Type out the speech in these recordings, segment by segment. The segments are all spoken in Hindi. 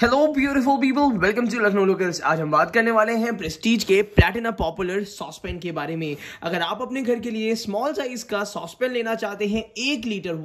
Hello beautiful people, welcome to Lucknow locals. आज हम बात करने वाले हैं प्रेस्टीज के प्लैटिना पॉपुलर सॉसपैन के बारे में। अगर आप अपने घर के लिए स्मॉल साइज का सॉसपैन लेना चाहते हैं, 1 लीटर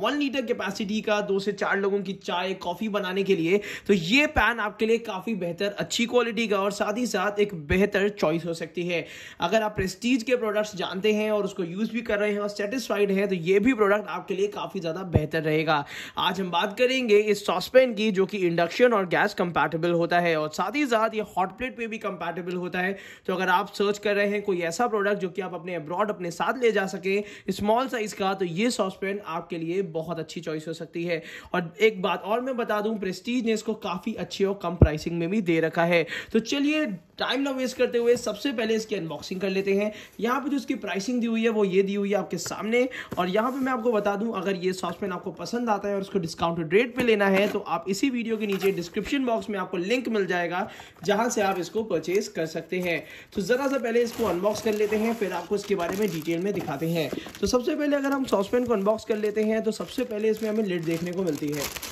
कैपेसिटी का, 2 से 4 लोगों की चाय कॉफी बनाने के लिए, तो ये पैन आपके लिए काफी बेहतर, अच्छी क्वालिटी का और साथ ही साथ एक बेहतर चॉइस हो सकती है। अगर आप प्रेस्टीज के प्रोडक्ट्स जानते हैं और उसको यूज भी कर रहे हैं और सेटिस्फाइड है, तो ये भी प्रोडक्ट आपके लिए काफी ज्यादा बेहतर रहेगा। आज हम बात करेंगे इस सॉसपैन की, जो कि इंडक्शन और गैस कंपैटिबल होता है और साथ ही साथ ये हॉट प्लेट पे भी कंपैटिबल होता है। तो अगर आप सर्च कर रहे हैं कोई ऐसा प्रोडक्ट जो कि आप अपने अब्रॉड अपने साथ ले जा सके स्मॉल साइज का, तो ये सॉसपैन आपके लिए बहुत अच्छी चॉइस हो सकती है। और एक बात और मैं बता दूं, प्रेस्टीज ने इसको काफी अच्छी और कम प्राइसिंग में भी दे रखा है। तो चलिए टाइम ना वेस्ट करते हुए सबसे पहले इसकी अनबॉक्सिंग कर लेते हैं। यहाँ पे जो इसकी प्राइसिंग दी हुई है वो ये दी हुई है आपके सामने। और यहाँ पे मैं आपको बता दूं, अगर ये सॉसपैन आपको पसंद आता है और उसको डिस्काउंटेड रेट पे लेना है, तो आप इसी वीडियो के नीचे डिस्क्रिप्शन बॉक्स में आपको लिंक मिल जाएगा जहाँ से आप इसको परचेज कर सकते हैं। तो ज़रा सा पहले इसको अनबॉक्स कर लेते हैं, फिर आपको इसके बारे में डिटेल में दिखाते हैं। तो सबसे पहले अगर हम सॉसपैन को अनबॉक्स कर लेते हैं, तो सबसे पहले इसमें हमें लिड देखने को मिलती है।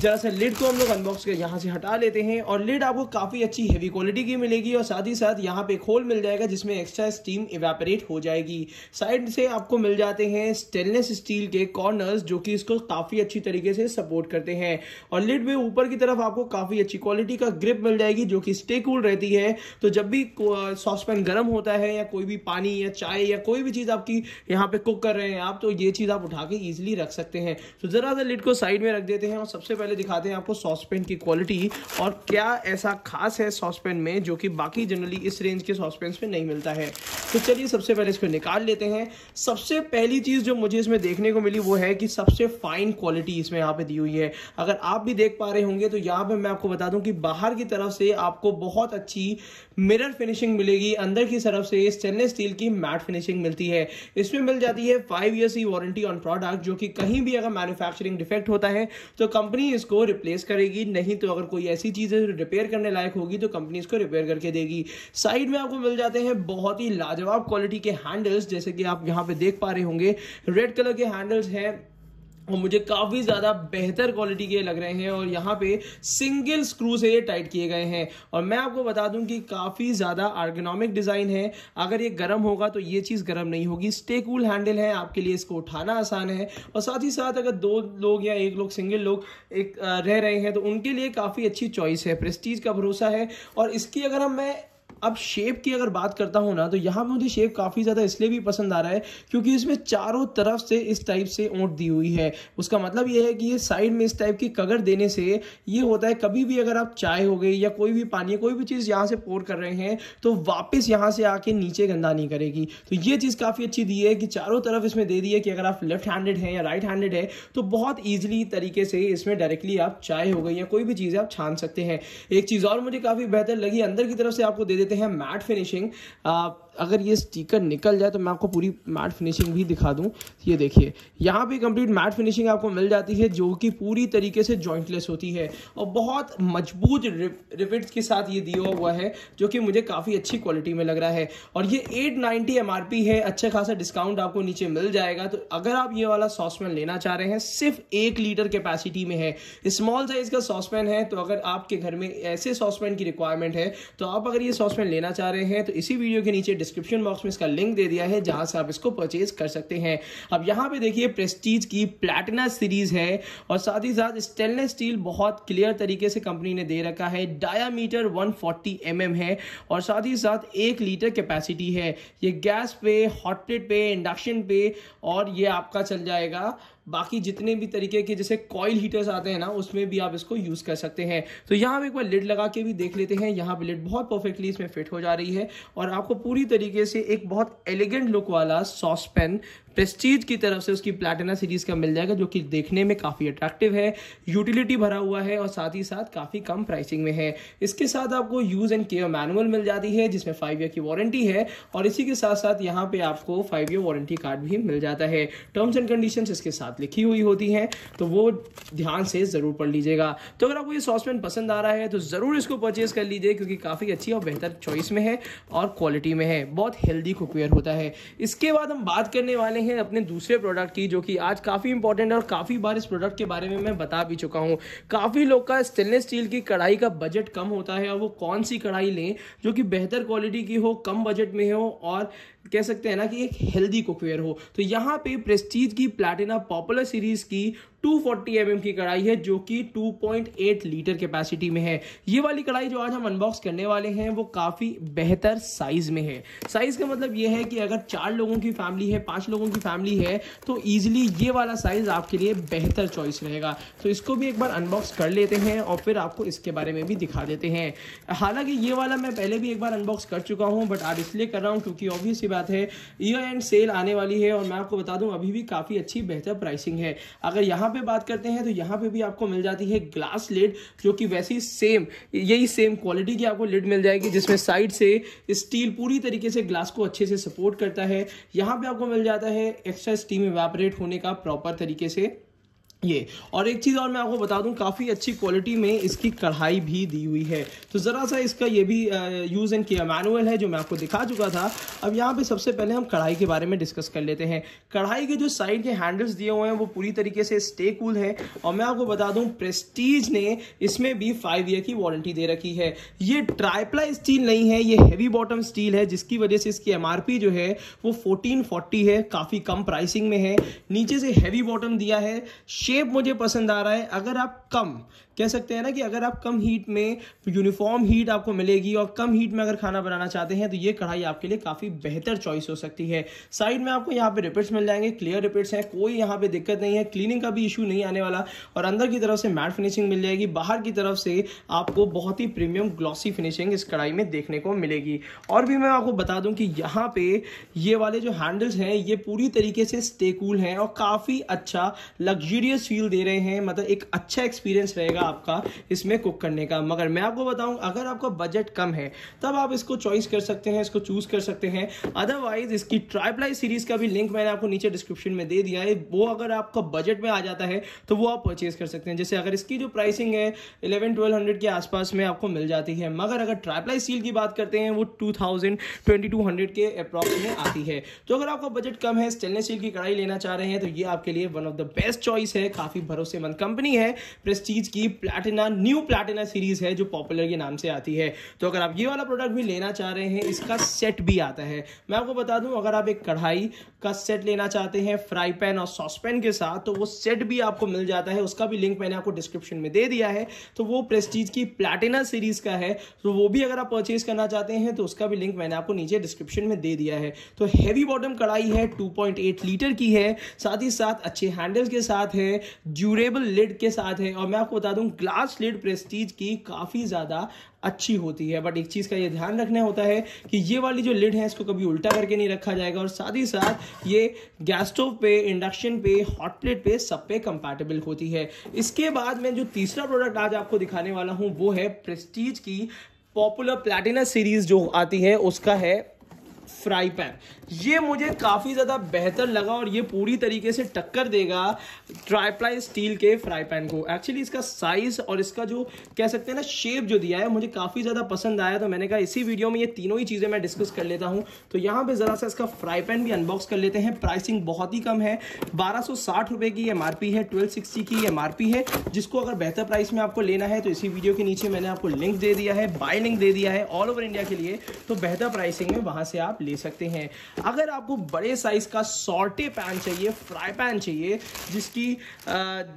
जरा सा लिड को हम लोग अनबॉक्स कर यहाँ से हटा लेते हैं और लिड आपको काफ़ी अच्छी हेवी क्वालिटी की मिलेगी और साथ ही साथ यहाँ पे एक होल मिल जाएगा जिसमें एक्स्ट्रा स्टीम इवेपोरेट हो जाएगी। साइड से आपको मिल जाते हैं स्टेनलेस स्टील के कॉर्नर्स जो कि इसको काफ़ी अच्छी तरीके से सपोर्ट करते हैं। और लिड में ऊपर की तरफ आपको काफ़ी अच्छी क्वालिटी का ग्रिप मिल जाएगी जो कि स्टे कूल रहती है। तो जब भी सॉसपैन गर्म होता है या कोई भी पानी या चाय या कोई भी चीज़ आपकी यहाँ पर कुक कर रहे हैं आप, तो ये चीज़ आप उठा के ईजिली रख सकते हैं। तो ज़रा सा लिड को साइड में रख देते हैं और सबसे पहले दिखाते हैं आपको सॉसपैन की क्वालिटी और क्या ऐसा खास है सॉसपैन में जो कि बाकी जनरली इस रेंज के सॉसपैन में नहीं मिलता है। तो चलिए सबसे पहले इसको निकाल लेते हैं। सबसे पहली चीज़ जो मुझे इसमें देखने को मिली वो है कि सबसे फाइन क्वालिटी इसमें यहाँ पे दी हुई है। अगर आप भी देख पा रहे होंगे तो यहाँ पे मैं आपको बता दूं कि बाहर की तरफ से आपको बहुत अच्छी मिरर फिनिशिंग मिलेगी, अंदर की तरफ से स्टेनलेस स्टील की मैट फिनिशिंग मिलती है। इसमें मिल जाती है 5 ईयर्स की वारंटी ऑन प्रोडक्ट, जो कि कहीं भी अगर मैन्युफैक्चरिंग डिफेक्ट होता है तो कंपनी इसको रिप्लेस करेगी, नहीं तो अगर कोई ऐसी चीज़ है रिपेयर करने लायक होगी तो कंपनी इसको रिपेयर करके देगी। साइड में आपको मिल जाते हैं बहुत ही लाजवाब क्वालिटी के हैंडल्स, जैसे कि आप यहाँ पे देख पा रहे होंगे रेड कलर के हैंडल्स हैं और मुझे काफ़ी ज़्यादा बेहतर क्वालिटी के लग रहे हैं। और यहाँ पे सिंगल स्क्रू से ये टाइट किए गए हैं और मैं आपको बता दूं कि काफ़ी ज़्यादा आर्गेनॉमिक डिज़ाइन है। अगर ये गर्म होगा तो ये चीज़ गर्म नहीं होगी। स्टे कूल हैंडल है, आपके लिए इसको उठाना आसान है। और साथ ही साथ अगर 2 लोग या 1 लोग सिंगल लोग एक रह रहे हैं तो उनके लिए काफ़ी अच्छी चॉइस है। प्रेस्टीज का भरोसा है। और इसकी अगर मैं अब शेप की अगर बात करता हूँ ना, तो यहाँ पे मुझे शेप काफ़ी ज़्यादा इसलिए भी पसंद आ रहा है क्योंकि इसमें चारों तरफ से इस टाइप से ओट दी हुई है। उसका मतलब ये है कि ये साइड में इस टाइप की कगर देने से ये होता है, कभी भी अगर आप चाय हो गई या कोई भी पानी कोई भी चीज़ यहाँ से पोर कर रहे हैं तो वापस यहाँ से आके नीचे गंदा नहीं करेगी। तो ये चीज़ काफ़ी अच्छी दी है कि चारों तरफ इसमें दे दी है कि अगर आप लेफ्ट हैंडेड हैं या राइट हैंडेड है तो बहुत ईजिली तरीके से इसमें डायरेक्टली आप चाय हो गई या कोई भी चीज़ आप छान सकते हैं। एक चीज़ और मुझे काफ़ी बेहतर लगी, अंदर की तरफ से आपको दे हैं मैट फिनिशिंग। अगर ये स्टिकर निकल जाए तो मैं आपको पूरी मैट फिनिशिंग भी दिखा दूं। ये देखिए यहाँ पे कंप्लीट मैट फिनिशिंग आपको मिल जाती है जो कि पूरी तरीके से जॉइंटलेस होती है और बहुत मजबूत रिबिट्स के साथ ये दिया हुआ है जो कि मुझे काफ़ी अच्छी क्वालिटी में लग रहा है। और ये 890 MRP है, अच्छा खासा डिस्काउंट आपको नीचे मिल जाएगा। तो अगर आप ये वाला सॉसपैन लेना चाह रहे हैं, सिर्फ 1 लीटर कैपेसिटी में है, स्मॉल साइज का सॉसपैन है। तो अगर आपके घर में ऐसे सॉसपैन की रिक्वायरमेंट है तो आप अगर ये सॉसपैन लेना चाह रहे हैं तो इसी वीडियो के नीचे डिस्क्रिप्शन बॉक्स में इसका लिंक दे दिया है जहां से आप इसको परचेज कर सकते हैं। अब यहां पे देखिए प्रेस्टीज की प्लैटिना सीरीज है और साथ ही साथ स्टेनलेस स्टील बहुत क्लियर तरीके से कंपनी ने दे रखा है। डायामीटर 140 mm है और साथ ही साथ 1 लीटर कैपेसिटी है। ये गैस पे, हॉट प्लेट पे, इंडक्शन पे और ये आपका चल जाएगा बाकी जितने भी तरीके के जैसे कॉइल हीटर्स आते हैं ना, उसमें भी आप इसको यूज़ कर सकते हैं। तो यहाँ पे एक बार लिड लगा के भी देख लेते हैं। यहाँ पे लिड बहुत परफेक्टली इसमें फिट हो जा रही है और आपको पूरी तरीके से एक बहुत एलिगेंट लुक वाला सॉसपैन प्रेस्टीज की तरफ से उसकी प्लैटिना सीरीज़ का मिल जाएगा जो कि देखने में काफ़ी अट्रैक्टिव है, यूटिलिटी भरा हुआ है और साथ ही साथ काफ़ी कम प्राइसिंग में है। इसके साथ आपको यूज़ एंड केयर मैनुअल मिल जाती है जिसमें 5 ईयर की वारंटी है और इसी के साथ साथ यहाँ पे आपको 5 ईयर वारंटी कार्ड भी मिल जाता है। टर्म्स एंड कंडीशंस इसके साथ साथ लिखी हुई होती हैं, तो वो ध्यान से ज़रूर पढ़ लीजिएगा। तो अगर आपको ये सॉस पैन पसंद आ रहा है तो ज़रूर इसको परचेज़ कर लीजिए, क्योंकि काफ़ी अच्छी और बेहतर चॉइस में है और क्वालिटी में है, बहुत हेल्दी कुकवेयर होता है। इसके बाद हम बात करने वाले हैं अपने दूसरे प्रोडक्ट की, जो कि आज काफ़ी इंपॉर्टेंट है और काफ़ी बार इस प्रोडक्ट के बारे में मैं बता भी चुका हूँ। काफ़ी लोग का स्टेनलेस स्टील की कढ़ाई का बजट कम होता है और वो कौन सी कढ़ाई लें जो कि बेहतर क्वालिटी की हो, कम बजट में हो और कह सकते हैं ना कि एक हेल्दी कुकवेयर हो। तो यहाँ पे प्रेस्टीज की प्लैटिना पॉपुलर सीरीज़ की 240 mm की कढ़ाई है जो कि 2.8 लीटर कैपेसिटी में है। ये वाली कढ़ाई जो आज हम अनबॉक्स करने वाले हैं वो काफ़ी बेहतर साइज़ में है। साइज़ का मतलब ये है कि अगर 4 लोगों की फैमिली है, 5 लोगों की फैमिली है, तो ईजिली ये वाला साइज़ आपके लिए बेहतर चॉइस रहेगा। तो इसको भी एक बार अनबॉक्स कर लेते हैं और फिर आपको इसके बारे में भी दिखा देते हैं। हालाँकि ये वाला मैं पहले भी एक बार अनबॉक्स कर चुका हूँ, बट आज इसलिए कर रहा हूँ क्योंकि ऑब्वियस ही बात है ईयर एंड सेल आने वाली है और मैं आपको बता दूँ अभी भी काफ़ी अच्छी बेहतर प्राइसिंग है। अगर यहाँ पे बात करते हैं तो यहाँ पे भी आपको मिल जाती है ग्लास लिड, जो कि वैसी सेम यही सेम क्वालिटी की आपको लिड मिल जाएगी, जिसमें साइड से स्टील पूरी तरीके से ग्लास को अच्छे से सपोर्ट करता है। यहाँ पे आपको मिल जाता है एक्स्ट्रा स्टीम इवेपोरेट होने का प्रॉपर तरीके से ये। और एक चीज़ और मैं आपको बता दूं, काफ़ी अच्छी क्वालिटी में इसकी कढ़ाई भी दी हुई है। तो ज़रा सा इसका ये भी यूज़ एंड केयर मैनुअल है जो मैं आपको दिखा चुका था। अब यहाँ पे सबसे पहले हम कढ़ाई के बारे में डिस्कस कर लेते हैं। कढ़ाई के जो साइड के हैंडल्स दिए हुए हैं वो पूरी तरीके से स्टे कूल है। और मैं आपको बता दूँ प्रेस्टीज ने इसमें भी 5 ईयर की वारंटी दे रखी है। ये ट्राईप्लाई स्टील नहीं है, ये हैवी बॉटम स्टील है, जिसकी वजह से इसकी MRP जो है वो 1440 है, काफ़ी कम प्राइसिंग में है। नीचे से हैवी बॉटम दिया है, शेप मुझे पसंद आ रहा है। अगर आप कम कह सकते हैं ना कि अगर आप कम हीट में यूनिफॉर्म हीट आपको मिलेगी और कम हीट में अगर खाना बनाना चाहते हैं तो ये कढ़ाई आपके लिए काफ़ी बेहतर चॉइस हो सकती है। साइड में आपको यहाँ पे रिपेट्स मिल जाएंगे, क्लियर रिपेट्स हैं, कोई यहाँ पे दिक्कत नहीं है, क्लीनिंग का भी इशू नहीं आने वाला। और अंदर की तरफ से मैट फिनिशिंग मिल जाएगी, बाहर की तरफ से आपको बहुत ही प्रीमियम ग्लॉसी फिनिशिंग इस कढ़ाई में देखने को मिलेगी। और भी मैं आपको बता दूँ कि यहाँ पे ये वाले जो हैंडल्स हैं ये पूरी तरीके से स्टे कूल हैं और काफ़ी अच्छा लग्जरियस फील दे रहे हैं, मतलब एक अच्छा एक्सपीरियंस रहेगा आपका इसमें कुक करने का। मगर मैं आपको बताऊं अगर आपका बजट कम है तब आप इसको चॉइस कर सकते हैं, इसको चूज कर सकते हैं। अदरवाइज इसकी ट्राईप्लाई सीरीज का भी लिंक मैंने आपको नीचे डिस्क्रिप्शन में दे दिया है, वो अगर आपका बजट में आ जाता है तो वो आप परचेज कर सकते हैं। जैसे अगर इसकी जो प्राइसिंग है 1100-1200 के आसपास में आपको मिल जाती है, मगर अगर ट्राईप्लाई सील की बात करते हैं वो 2200 के अप्रॉक्स में आती है। तो अगर आपका बजट कम है, स्टेनलेस स्टील की कढ़ाई लेना चाह रहे हैं तो ये आपके लिए one of the best choice है। काफी भरोसेमंद कंपनी है प्रेस्टीज की, प्लैटिना न्यू प्लैटिना सीरीज है जो पॉपुलर के नाम से आती है। तो अगर आप ये वाला प्रोडक्ट भी लेना चाह रहे हैं, इसका सेट भी आता है। मैं आपको बता दूं अगर आप एक कढ़ाई का सेट लेना चाहते हैं फ्राई पैन और सॉस पैन के साथ, तो वो सेट भी आपको मिल जाता है, उसका भी लिंक मैंने आपको डिस्क्रिप्शन में दे दिया है। तो वो प्रेस्टीज की प्लैटिना सीरीज का है, तो वो भी अगर आप परचेज करना चाहते हैं तो उसका भी लिंक मैंने आपको नीचे डिस्क्रिप्शन में दे दिया है। तो हैवी बॉटम कढ़ाई है, 2.8 लीटर की है, साथ ही साथ अच्छे हैंडल्स के साथ है, ड्यूरेबल लिड के साथ है। और मैं आपको बता दूं ग्लास लिड प्रेस्टीज की काफ़ी ज़्यादा अच्छी होती है, बट एक चीज़ का ये ध्यान रखना होता है कि ये वाली जो लिड है इसको कभी उल्टा करके नहीं रखा जाएगा। और साथ ही साथ ये गैस स्टोव पे, इंडक्शन पे, हॉट प्लेट पे, सब पे कंपैटिबल होती है। इसके बाद मैं जो तीसरा प्रोडक्ट आज आपको दिखाने वाला हूँ वो है प्रेस्टीज की पॉपुलर प्लैटिना सीरीज जो आती है उसका है फ्राई पैन। ये मुझे काफ़ी ज़्यादा बेहतर लगा और ये पूरी तरीके से टक्कर देगा ट्राईप्लाई स्टील के फ्राई पैन को। एक्चुअली इसका साइज़ और इसका जो कह सकते हैं ना शेप जो दिया है मुझे काफ़ी ज़्यादा पसंद आया, तो मैंने कहा इसी वीडियो में ये तीनों ही चीज़ें मैं डिस्कस कर लेता हूँ। तो यहाँ पे ज़रा सा इसका फ्राई पैन भी अनबॉक्स कर लेते हैं। प्राइसिंग बहुत ही कम है, 1260 रुपये की MRP है, 1260 की MRP है, जिसको अगर बेहतर प्राइस में आपको लेना है तो इसी वीडियो के नीचे मैंने आपको लिंक दे दिया है, बाय लिंक दे दिया है ऑल ओवर इंडिया के लिए, तो बेहतर प्राइसिंग में वहाँ से आप ले सकते हैं। अगर आपको बड़े साइज का सॉर्टे पैन चाहिए, फ्राई पैन चाहिए जिसकी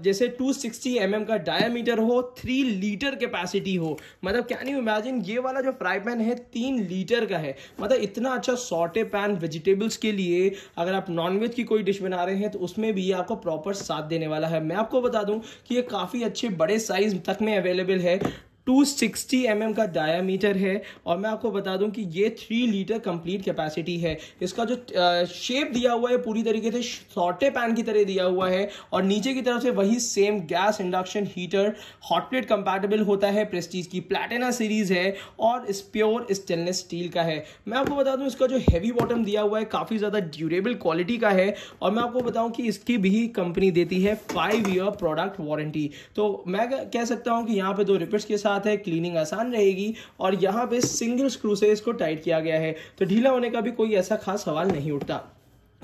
जैसे 260 mm का डायमीटर हो, 3 लीटर कैपेसिटी हो, मतलब क्या नहीं इमेजिन ये वाला जो फ्राई पैन है 3 लीटर का है, मतलब इतना अच्छा सॉर्टे पैन वेजिटेबल्स के लिए। अगर आप नॉनवेज की कोई डिश बना रहे हैं तो उसमें भी ये आपको प्रॉपर साथ देने वाला है। मैं आपको बता दूं कि ये काफ़ी अच्छे बड़े साइज तक में अवेलेबल है। 260 mm का डायामीटर है और मैं आपको बता दूं कि ये 3 लीटर कंप्लीट कैपेसिटी है। इसका जो शेप दिया हुआ है पूरी तरीके से सौटे पैन की तरह दिया हुआ है और नीचे की तरफ से वही same gas induction heater hot plate compatible होता है, प्रेस्टीज की प्लैटिना सीरीज है और इस प्योर स्टेनलेस स्टील का है। मैं आपको बता दूं इसका जो हैवी बॉटम दिया हुआ है काफ़ी ज़्यादा ड्यूरेबल क्वालिटी का है और मैं आपको बताऊं कि इसकी भी कंपनी देती है 5 ईयर प्रोडक्ट वारंटी। तो मैं कह सकता हूं कि यहाँ पे 2 रिपेट्स के साथ है, क्लीनिंग आसान रहेगी और यहाँ पे सिंगल स्क्रू से इसको टाइट किया गया है तो ढीला होने का भी कोई ऐसा खास सवाल नहीं उठता।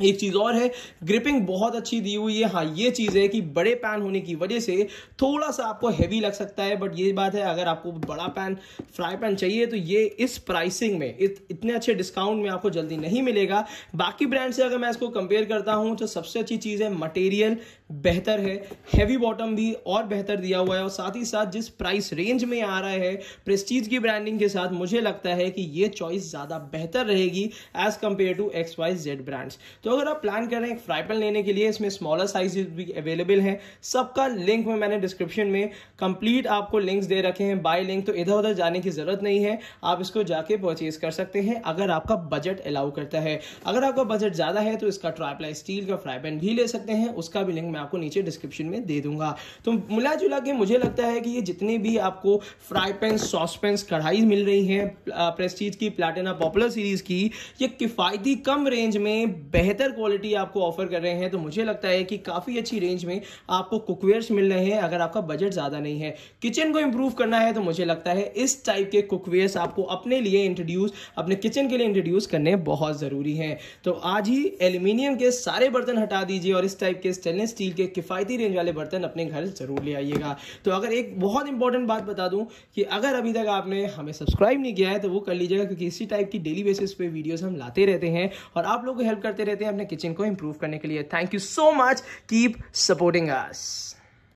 एक चीज़ और है, ग्रिपिंग बहुत अच्छी दी हुई है। हाँ, ये चीज़ है कि बड़े पैन होने की वजह से थोड़ा सा आपको हैवी लग सकता है, बट ये बात है अगर आपको बड़ा पैन फ्राई पैन चाहिए तो ये इस प्राइसिंग में इतने अच्छे डिस्काउंट में आपको जल्दी नहीं मिलेगा। बाकी ब्रांड से अगर मैं इसको कंपेयर करता हूँ तो सबसे अच्छी चीज़ है मटेरियल बेहतर है, हैवी बॉटम भी और बेहतर दिया हुआ है और साथ ही साथ जिस प्राइस रेंज में आ रहा है प्रेस्टीज की ब्रांडिंग के साथ मुझे लगता है कि ये चॉइस ज़्यादा बेहतर रहेगी as compare to XYZ brands. तो अगर आप प्लान कर रहे हैं एक फ्राई पैन लेने के लिए, इसमें स्मॉलर साइजेस भी अवेलेबल हैं। सबका लिंक में मैंने डिस्क्रिप्शन में कंप्लीट आपको लिंक्स दे रखे हैं बाय लिंक, तो इधर उधर जाने की जरूरत नहीं है, आप इसको जाके परचेज कर सकते हैं अगर आपका बजट अलाउ करता है। अगर आपका बजट ज़्यादा है तो इसका ट्राइप्लाई स्टील का फ्राई पैन भी ले सकते हैं, उसका भी लिंक मैं आपको नीचे डिस्क्रिप्शन में दे दूंगा। तो मिला जुला के मुझे लगता है कि ये जितने भी आपको फ्राई पैन, सॉस पैन, कढ़ाई मिल रही हैं प्रेस्टीज की प्लैटिना पॉपुलर सीरीज की, ये किफ़ायती कम रेंज में बेहतर क्वालिटी आपको ऑफर कर रहे हैं। तो मुझे लगता है कि काफ़ी अच्छी रेंज में आपको कुकवेयर्स मिल रहे हैं अगर आपका बजट ज़्यादा नहीं है। किचन को इंप्रूव करना है तो मुझे लगता है इस टाइप के कुकवेयर्स आपको अपने लिए इंट्रोड्यूस, अपने किचन के लिए इंट्रोड्यूस करने बहुत ज़रूरी हैं। तो आज ही एल्यूमिनियम के सारे बर्तन हटा दीजिए और इस टाइप के स्टेनलेस स्टील के किफ़ायती रेंज वाले बर्तन अपने घर ज़रूर ले आइएगा। तो अगर एक बहुत इंपॉर्टेंट बात बता दूँ कि अगर अभी तक आपने हमें सब्सक्राइब नहीं किया है तो वो कर लीजिएगा, क्योंकि इसी टाइप की डेली बेसिस पे वीडियोस हम लाते रहते हैं और आप लोग को हेल्प करते रहते हैं अपने किचन को इंप्रूव करने के लिए। Thank you so much, keep supporting us.